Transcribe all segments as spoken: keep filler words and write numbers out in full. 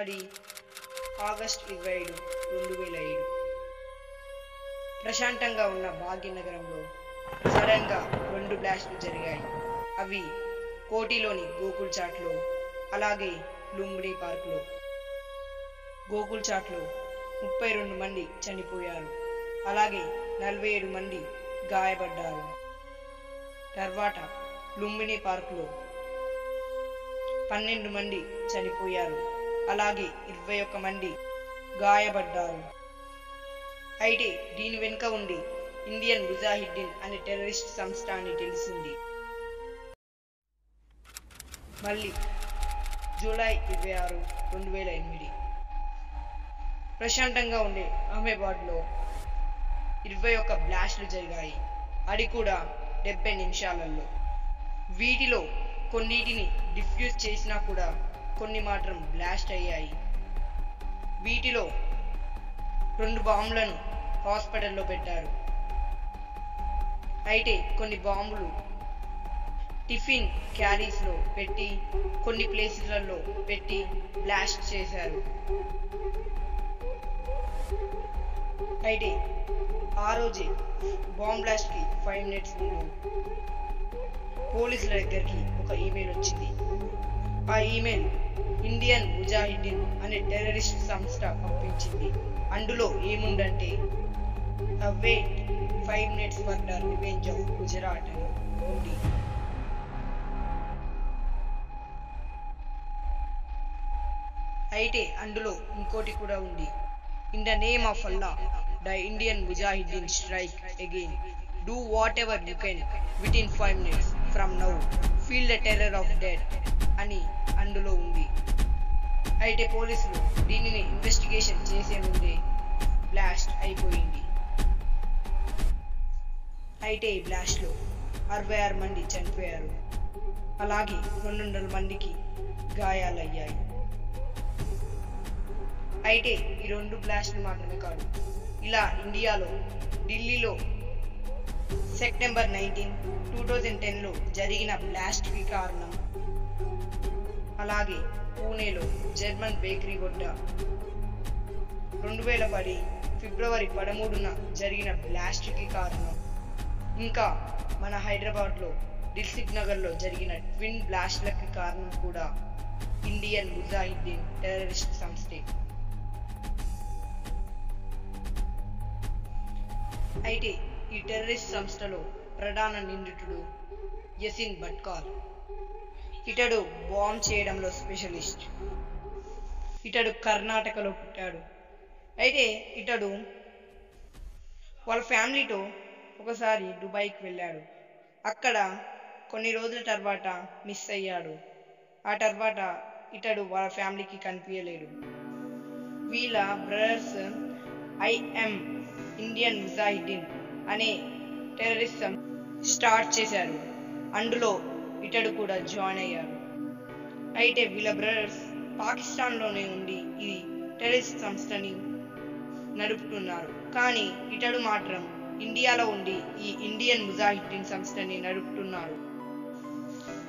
అది ఆగస్ట్ ఇరవై ఐదు రెండు వేల ఏడు ప్రశాంతంగా ఉన్న భాగ్యనగరంలో సడన్ గా రెండు బ్లాస్ట్లు జరిగాయి. అవి కోటిలోని గోకుల్ చాట్లో, అలాగే లుంబినీ పార్క్లో. గోకుల్ చాట్లో ముప్పై రెండు మంది చనిపోయారు, అలాగే నలభై ఏడు మంది గాయపడ్డారు. తర్వాత లుంబినీ పార్క్లో పన్నెండు మంది చనిపోయారు, అలాగే ఇరవై ఒక్క మంది గాయపడ్డారు. అయితే దీని వెనుక ఉండి ఇండియన్ ముజాహిద్దీన్ అనే టెర్రరిస్ట్ సంస్థ అని తెలిసింది. మళ్ళీ జూలై ఇరవై ఆరు రెండు వేల ఎనిమిది ప్రశాంతంగా ఉండే అహ్మదాబాద్లో ఇరవై ఒక్క బ్లాస్ట్లు జరిగాయి, అది కూడా డెబ్బై నిమిషాలలో. వీటిలో కొన్నిటిని డిఫ్యూజ్ చేసినా కూడా కొన్ని మాత్రం బ్లాస్ట్ అయ్యాయి. వీటిలో రెండు బాంబులను హాస్పిటల్లో పెట్టారు. అయితే కొన్ని బాంబులు టిఫిన్ క్యారీస్లో పెట్టి కొన్ని ప్లేసులలో పెట్టి బ్లాస్ట్ చేశారు. అయితే ఆ రోజే బాంబ్ బ్లాస్ట్కి ఫైవ్ మినిట్స్ ముందు పోలీసుల దగ్గరికి ఒక ఈమెయిల్ వచ్చింది. ఆ ఈమెయిల్ ఇండియన్ ముజాహిద్దీన్ అనే టెర్రరిస్ట్ సంస్థ పంపించింది. అందులో ఏముందంటే wait five minutes murder revenge of Gujarat అని ఉంది. అయితే అందులో ఇంకోటి కూడా ఉంది. In the name of Allah the Indian Mujahideen strike again. Do whatever you can within five minutes from now. Feel the terror of death అని అందులో ఉంది. అయితే పోలీసులు దీనిని ఇన్వెస్టిగేషన్ చేసే ముందే బ్లాస్ట్ అయిపోయింది. అయితే ఈ బ్లాస్ట్లో అరవై ఆరు మంది చనిపోయారు, అలాగే రెండు వందల మందికి గాయాలయ్యాయి. అయితే ఈ రెండు బ్లాస్ట్లు మాత్రమే కాదు, ఇలా ఇండియాలో ఢిల్లీలో సెప్టెంబర్ నైన్టీన్ టూ థౌజండ్ టెన్లో జరిగిన బ్లాస్ట్కి కారణం, అలాగే పూణేలో జర్మన్ బేకరీ వద్ద రెండు వేల పది ఫిబ్రవరి పదమూడున జరిగిన బ్లాస్ట్కి కారణం, ఇంకా మన హైదరాబాద్లో దిల్సుఖ్ నగర్లో జరిగిన ట్విన్ బ్లాస్ట్లకి కారణం కూడా ఇండియన్ ముజాహిద్దీన్ టెర్రరిస్ట్ సంస్థే. అయితే ఈ టెర్రరిస్ట్ సంస్థలో ప్రధాన నిందితుడు యసిన్ భట్కాల్. ఇతడు బాంబ్ చేయడంలో స్పెషలిస్ట్. ఇతడు కర్ణాటకలో పుట్టాడు. అయితే ఇతడు వాళ్ళ ఫ్యామిలీతో ఒకసారి దుబాయ్కి వెళ్ళాడు. అక్కడ కొన్ని రోజుల తర్వాత మిస్ అయ్యాడు. ఆ తర్వాత ఇతడు వాళ్ళ ఫ్యామిలీకి కనిపించలేడు. వీళ్ళ బ్రదర్స్ ఐఎం ఇండియన్ ముజాహిద్దీన్ అనే టెర్రరిస్ట్ స్టార్ట్ చేశారు. అందులో ఇతడు కూడా జాయిన్ అయ్యారు. అయితే వీళ్ళ బ్రదర్స్ పాకిస్తాన్లోనే ఉండి ఈ టెర్రరిస్ట్ సంస్థని నడుపుతున్నారు. కానీ ఇతడు మాత్రం ఇండియాలో ఉండి ఈ ఇండియన్ ముజాహిద్దీన్ సంస్థని నడుపుతున్నారు.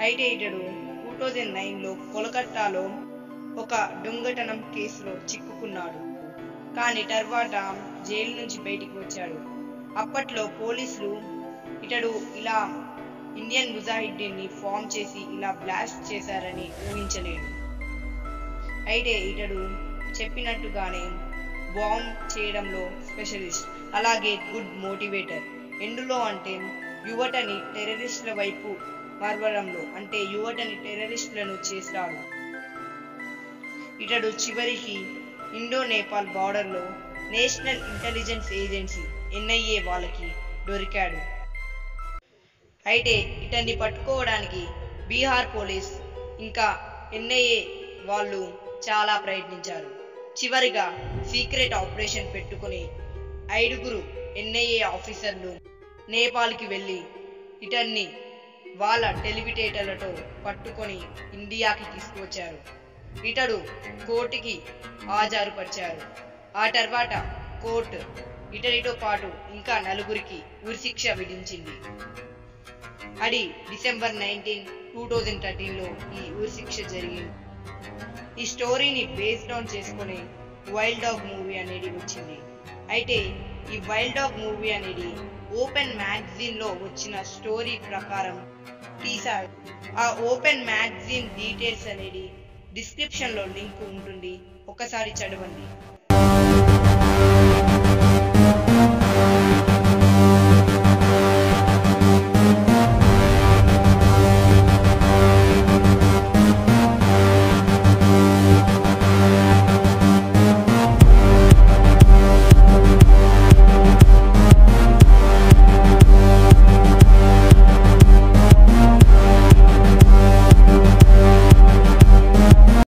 అయితే ఇతడు టూ థౌజండ్ నైన్లో కోల్కతాలో ఒక దొంగతనం కేసులో చిక్కుకున్నాడు. కానీ తర్వాత జైలు నుంచి బయటికి వచ్చాడు. అప్పట్లో పోలీసులు ఇతడు ఇలా ఇండియన్ ముజాహిద్దీన్ని ఫామ్ చేసి ఇలా బ్లాస్ట్ చేశారని ఊహించలేదు. అయితే ఇతడు చెప్పినట్టుగానే బాంబ్ చేయడంలో స్పెషలిస్ట్, అలాగే గుడ్ మోటివేటర్. ఎందులో అంటే యువతని టెర్రరిస్టుల వైపు మరవడంలో, అంటే యువతని టెర్రరిస్టులను చేస్తాడు. ఇతడు చివరికి ఇండో నేపాల్ బార్డర్లో నేషనల్ ఇంటెలిజెన్స్ ఏజెన్సీ ఎన్ఐఏ వాళ్ళకి దొరికాడు. అయితే ఇతన్ని పట్టుకోవడానికి బీహార్ పోలీస్ ఇంకా ఎన్ఐఏ వాళ్ళు చాలా ప్రయత్నించారు. చివరిగా సీక్రెట్ ఆపరేషన్ పెట్టుకుని ఐదుగురు ఎన్ఐఏ ఆఫీసర్లు నేపాల్కి వెళ్ళి ఇతన్ని వాళ్ళ టెలివిటేటర్లతో పట్టుకొని ఇండియాకి తీసుకువచ్చారు. ఇతడు కోర్టుకి హాజరుపరిచారు. ఆ తర్వాత కోర్టు ఇతడితో పాటు ఇంకా నలుగురికి ఉరిశిక్ష విధించింది. అది డిసెంబర్ నైన్టీన్ టూ థౌజండ్ థర్టీన్లో ఈ ఉరిశిక్ష జరిగింది. ఈ స్టోరీని బేస్డ్ ఆన్ చేసుకొని వైల్డ్ డాగ్ మూవీ అనేది వచ్చింది. అయితే ఈ వైల్డ్ డాగ్ మూవీ అనేది ఓపెన్ మ్యాగజైన్లో వచ్చిన స్టోరీ ప్రకారం తీశారు. ఆ ఓపెన్ మ్యాగజైన్ డీటెయిల్స్ అనేది డిస్క్రిప్షన్లో లింక్ ఉంటుంది, ఒకసారి చదవండి.